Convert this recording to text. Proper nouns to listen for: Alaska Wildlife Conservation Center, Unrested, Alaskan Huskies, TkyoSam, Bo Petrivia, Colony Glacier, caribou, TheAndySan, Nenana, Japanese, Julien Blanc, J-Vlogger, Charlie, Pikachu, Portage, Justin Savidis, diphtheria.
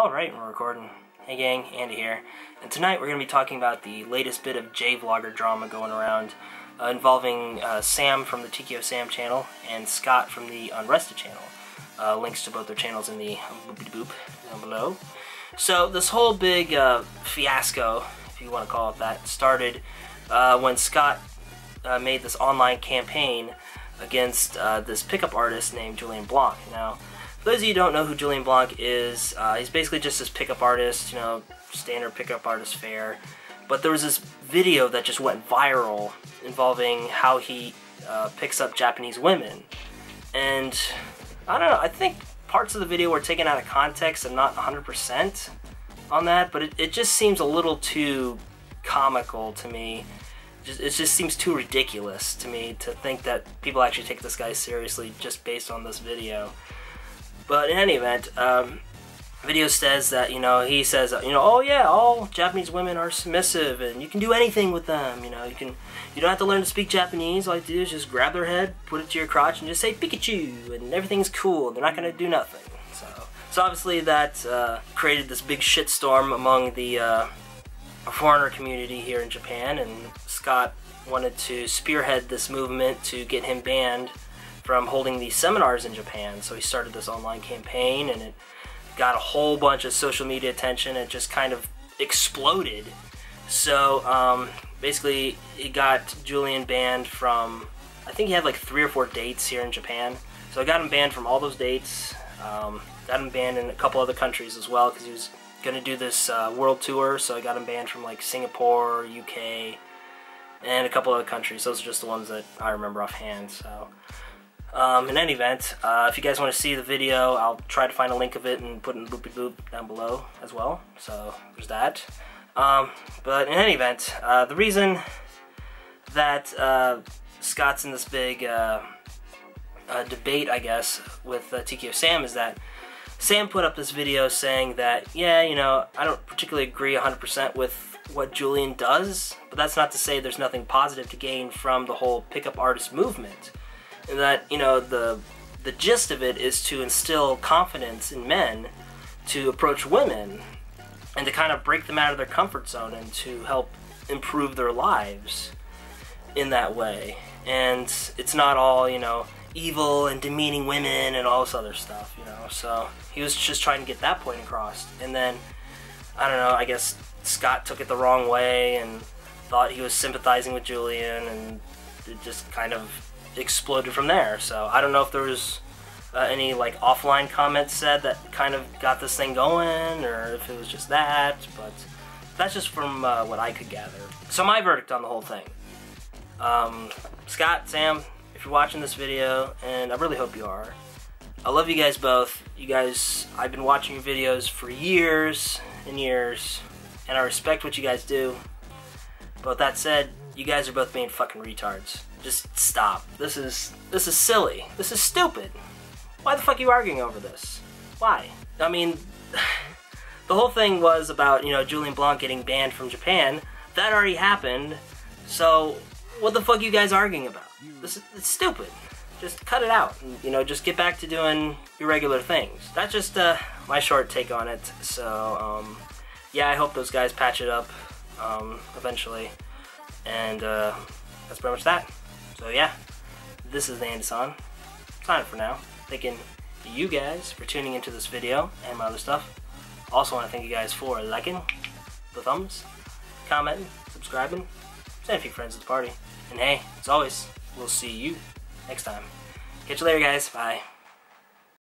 Alright, we're recording. Hey gang, Andy here. And tonight we're going to be talking about the latest bit of J-Vlogger drama going around involving Sam from the TkyoSam channel and Scott from the Unrested channel. Links to both their channels in the boop down below. So this whole big fiasco, if you want to call it that, started when Scott made this online campaign against this pickup artist named Julien Blanc. Now, for those of you who don't know who Julien Blanc is, he's basically just this pickup artist, you know, standard pickup artist fare. But there was this video that just went viral involving how he picks up Japanese women. And, I don't know, I think parts of the video were taken out of context. I'm not 100% on that, but it just seems a little too comical to me. It just seems too ridiculous to me to think that people actually take this guy seriously just based on this video. But in any event, the video says that, you know, he says, you know, oh yeah, all Japanese women are submissive and you can do anything with them, you know, you don't have to learn to speak Japanese, all you have to do is just grab their head, put it to your crotch and just say Pikachu and everything's cool, they're not going to do nothing. So obviously that created this big shitstorm among the foreigner community here in Japan, and Scott wanted to spearhead this movement to get him banned from holding these seminars in Japan. So he started this online campaign and it got a whole bunch of social media attention. It just kind of exploded. So basically it got Julien banned from, I think he had like 3 or 4 dates here in Japan. So I got him banned from all those dates. Got him banned in a couple other countries as well because he was going to do this world tour. So I got him banned from like Singapore, UK, and a couple other countries. Those are just the ones that I remember offhand. So. In any event, if you guys want to see the video, I'll try to find a link of it and put it in the boop down below as well, so there's that. But in any event, the reason that Scott's in this big debate, I guess, with TkyoSam is that Sam put up this video saying that, yeah, you know, I don't particularly agree 100% with what Julien does, but that's not to say there's nothing positive to gain from the whole pickup artist movement. And that, you know, the gist of it is to instill confidence in men to approach women and to kind of break them out of their comfort zone and to help improve their lives in that way. And it's not all, you know, evil and demeaning women and all this other stuff, you know. So he was just trying to get that point across. And then, I don't know, I guess Scott took it the wrong way and thought he was sympathizing with Julien, and it just kind of exploded from there. So I don't know if there was any like offline comments said that kind of got this thing going, or if it was just that, but that's just from what I could gather. So my verdict on the whole thing, Scott, Sam, if you're watching this video, and I really hope you are, I love you guys both. You guys, I've been watching your videos for years and years, and I respect what you guys do, but with that said, you guys are both being fucking retards. Just stop. This is silly. This is stupid. Why the fuck are you arguing over this? Why? I mean, the whole thing was about, you know, Julien Blanc getting banned from Japan. That already happened. So what the fuck are you guys arguing about? It's stupid. Just cut it out. And, you know, just get back to doing your regular things. That's just my short take on it. So yeah, I hope those guys patch it up eventually. And that's pretty much that. So yeah, this is Andy-san, signing for now, thanking you guys for tuning into this video and my other stuff. Also want to thank you guys for liking, the thumbs, commenting, subscribing, sending a few friends to the party. And hey, as always, we'll see you next time. Catch you later guys, bye.